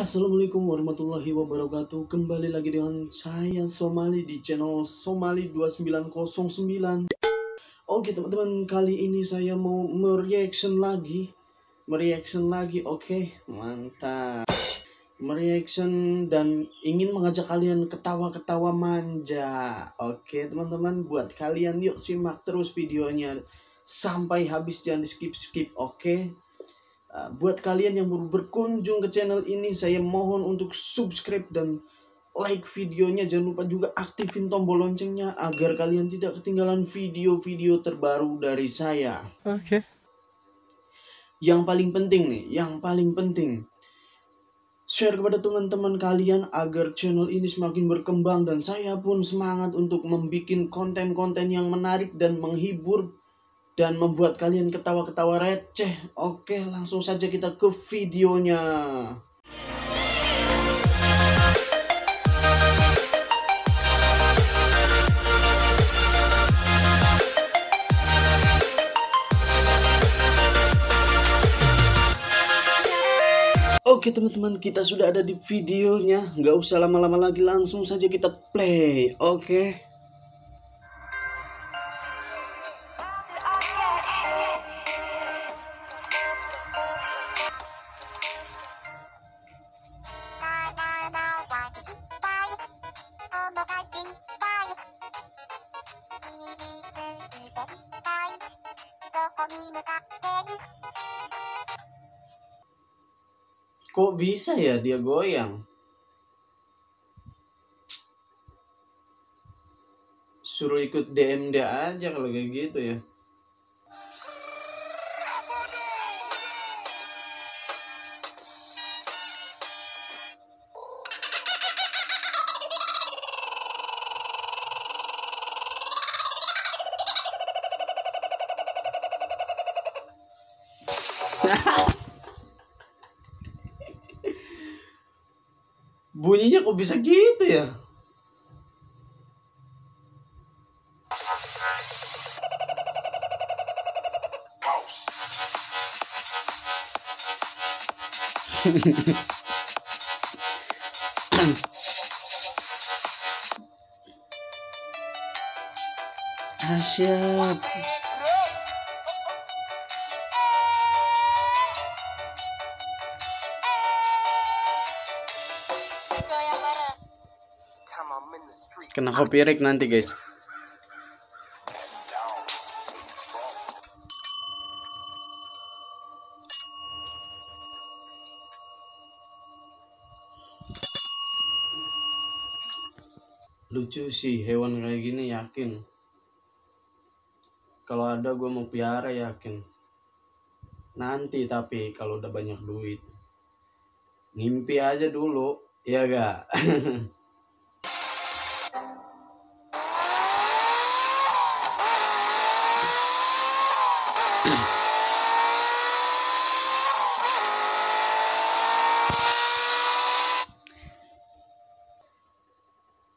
Assalamualaikum warahmatullahi wabarakatuh. Kembali lagi dengan saya Somali di channel Somali 2909. Oke teman-teman, kali ini saya mau mereaction lagi. Oke, mantap. Mereaction dan ingin mengajak kalian ketawa-ketawa manja. Oke teman-teman, buat kalian yuk simak terus videonya sampai habis, jangan di skip-skip. Oke. Buat kalian yang baru berkunjung ke channel ini, saya mohon untuk subscribe dan like videonya. Jangan lupa juga aktifin tombol loncengnya agar kalian tidak ketinggalan video-video terbaru dari saya. Oke. Yang paling penting, share kepada teman-teman kalian agar channel ini semakin berkembang. Dan saya pun semangat untuk membuat konten-konten yang menarik dan menghibur dan membuat kalian ketawa-ketawa receh. Oke, langsung saja kita ke videonya. Oke teman-teman, kita sudah ada di videonya. Nggak usah lama-lama lagi, langsung saja kita play. Oke. Kok bisa ya dia goyang? Suruh ikut DMD aja kalau kayak gitu ya. Bunyinya kok bisa gitu ya? Asyik. Kena copyright nanti guys. Lucu sih hewan kayak gini, yakin kalau ada gue mau piara, yakin nanti. Tapi kalau udah banyak duit, ngimpi aja dulu ya gak?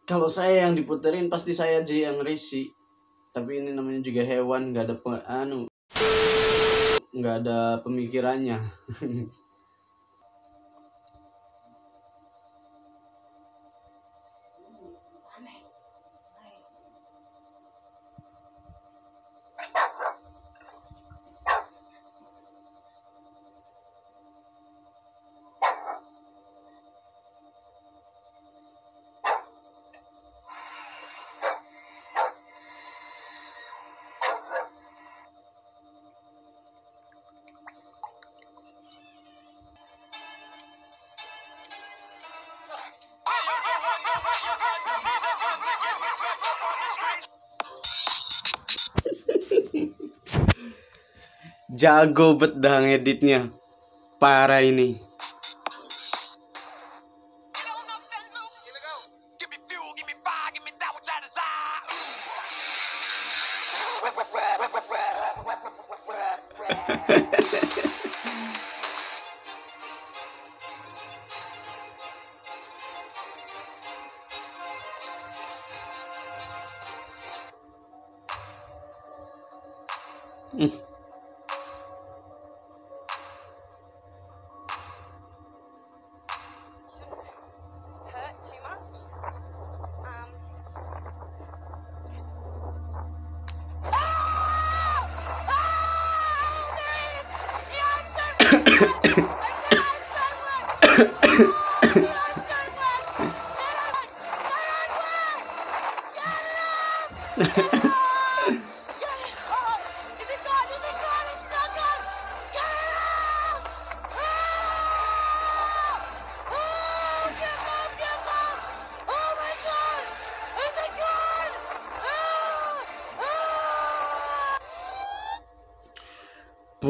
Kalau saya yang diputerin pasti saya aja yang risih. Tapi ini namanya juga hewan, nggak ada pemikirannya. Jago bedang editnya, parah ini.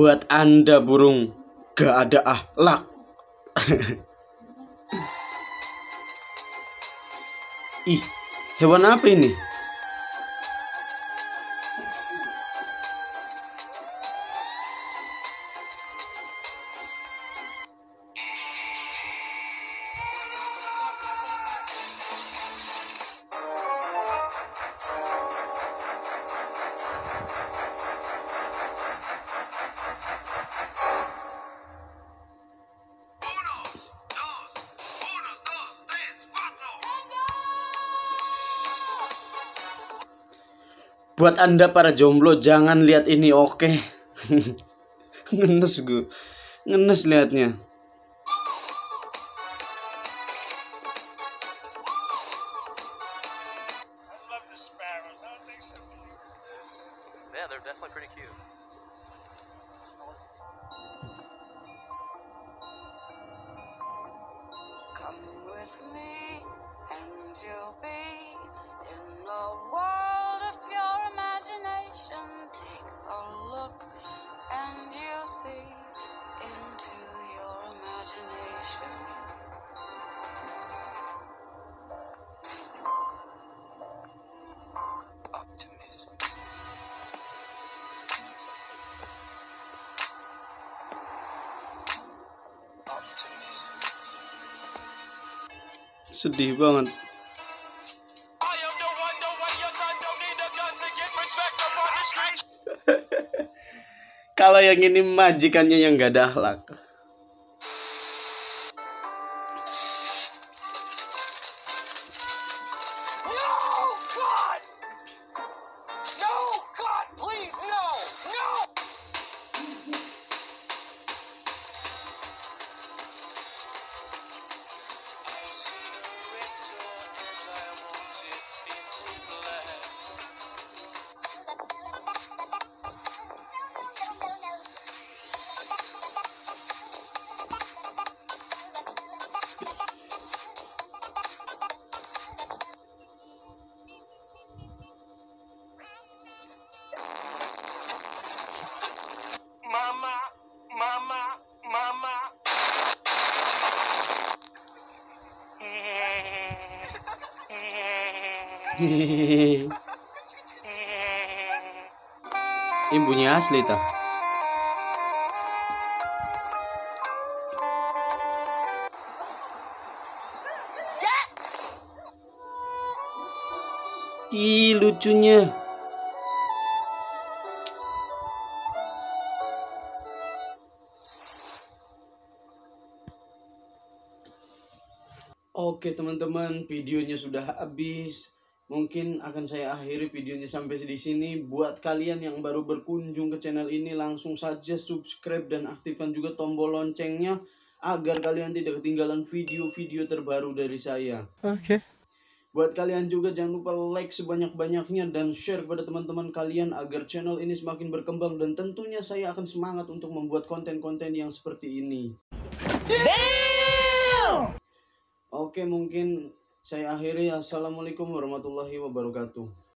buat Anda burung gak ada akhlak. Ih, hewan apa ini? Buat Anda para jomblo, jangan lihat ini, oke? Ngenes gue, ngenes liatnya. Sedih banget. Kalau yang ini majikannya yang gak ada akhlak. Ini bunyi asli ta. Ih, lucunya. Oke teman-teman, videonya sudah habis. Mungkin akan saya akhiri videonya sampai di sini. Buat kalian yang baru berkunjung ke channel ini, langsung saja subscribe dan aktifkan juga tombol loncengnya agar kalian tidak ketinggalan video-video terbaru dari saya. Oke. Buat kalian juga jangan lupa like sebanyak-banyaknya dan share kepada teman-teman kalian agar channel ini semakin berkembang, dan tentunya saya akan semangat untuk membuat konten-konten yang seperti ini. Damn! Oke, mungkin saya akhiri. Assalamualaikum warahmatullahi wabarakatuh.